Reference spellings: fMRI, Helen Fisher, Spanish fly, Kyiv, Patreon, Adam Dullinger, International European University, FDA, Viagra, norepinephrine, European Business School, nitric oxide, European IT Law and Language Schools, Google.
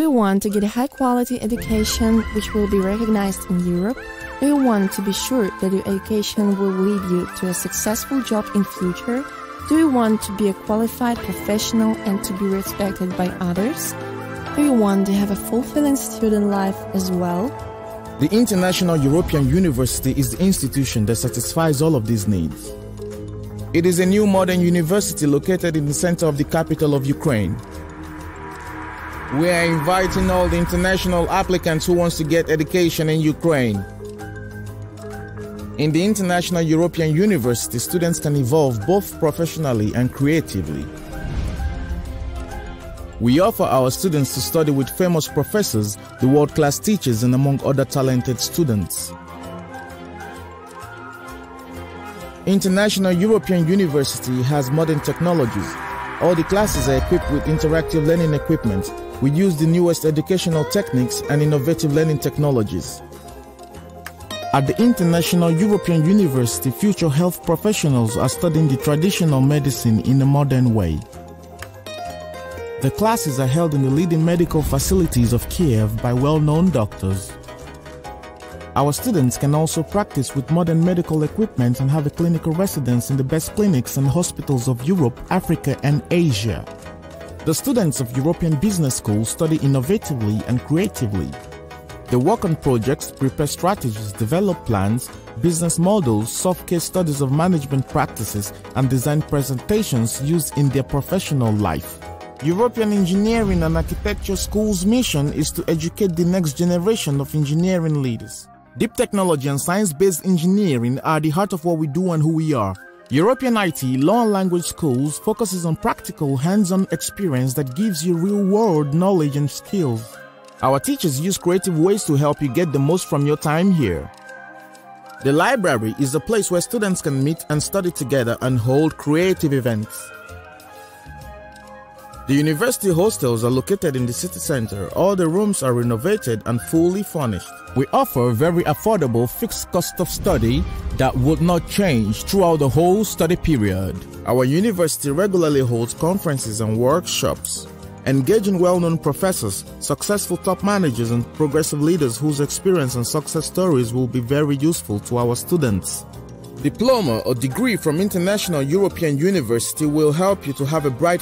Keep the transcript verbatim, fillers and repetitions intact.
Do you want to get a high-quality education which will be recognized in Europe? Do you want to be sure that your education will lead you to a successful job in future? Do you want to be a qualified professional and to be respected by others? Do you want to have a fulfilling student life as well? The International European University is the institution that satisfies all of these needs. It is a new modern university located in the center of the capital of Ukraine. We are inviting all the international applicants who want to get education in Ukraine. In the International European University, students can evolve both professionally and creatively. We offer our students to study with famous professors, the world-class teachers, and among other talented students. International European University has modern technologies. All the classes are equipped with interactive learning equipment. We use the newest educational techniques and innovative learning technologies. At the International European University, future health professionals are studying the traditional medicine in a modern way. The classes are held in the leading medical facilities of Kyiv by well-known doctors. Our students can also practice with modern medical equipment and have a clinical residence in the best clinics and hospitals of Europe, Africa, and Asia. The students of European Business School study innovatively and creatively. They work on projects, prepare strategies, develop plans, business models, solve case studies of management practices, and design presentations used in their professional life. European Engineering and Architecture School's mission is to educate the next generation of engineering leaders. Deep technology and science-based engineering are the heart of what we do and who we are. European I T Law and Language Schools focuses on practical, hands-on experience that gives you real-world knowledge and skills. Our teachers use creative ways to help you get the most from your time here. The library is a place where students can meet and study together and hold creative events. The university hostels are located in the city center. All the rooms are renovated and fully furnished. We offer very affordable fixed cost of study that would not change throughout the whole study period. Our university regularly holds conferences and workshops, engaging well-known professors, successful top managers, and progressive leaders whose experience and success stories will be very useful to our students. Diploma or degree from International European University will help you to have a bright